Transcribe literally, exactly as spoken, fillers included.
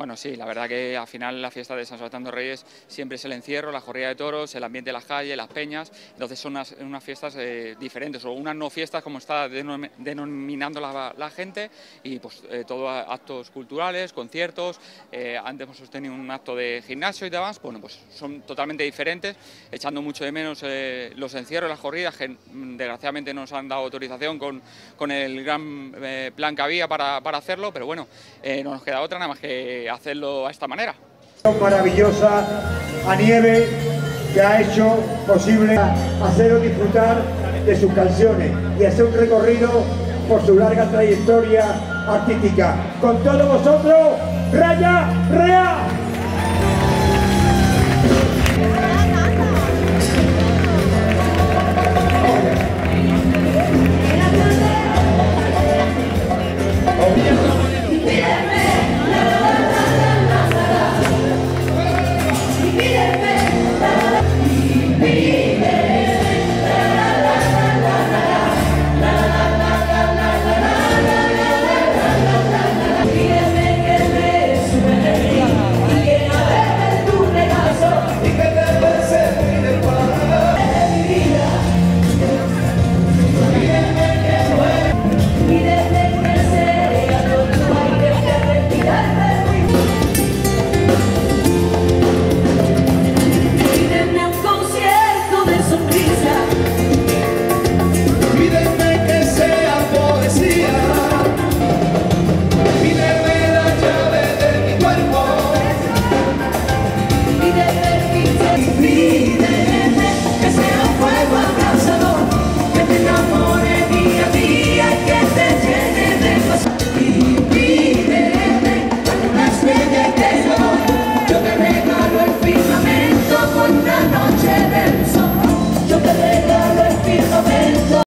Bueno, sí, la verdad que al final la fiesta de San Sebastián de los Reyes siempre es el encierro, la corrida de toros, el ambiente de las calles, las peñas, entonces son unas, unas fiestas eh, diferentes, o unas no fiestas como está denominando la, la gente, y pues eh, todo actos culturales, conciertos, eh, antes hemos sostenido un acto de gimnasio y demás, bueno, pues son totalmente diferentes, echando mucho de menos eh, los encierros, las corridas, que desgraciadamente no nos han dado autorización con, con el gran eh, plan que había para, para hacerlo, pero bueno, eh, no nos queda otra nada más que hacerlo a esta manera. Maravillosa a Nieve, que ha hecho posible haceros disfrutar de sus canciones y hacer un recorrido por su larga trayectoria artística. Con todos vosotros, Raya Real.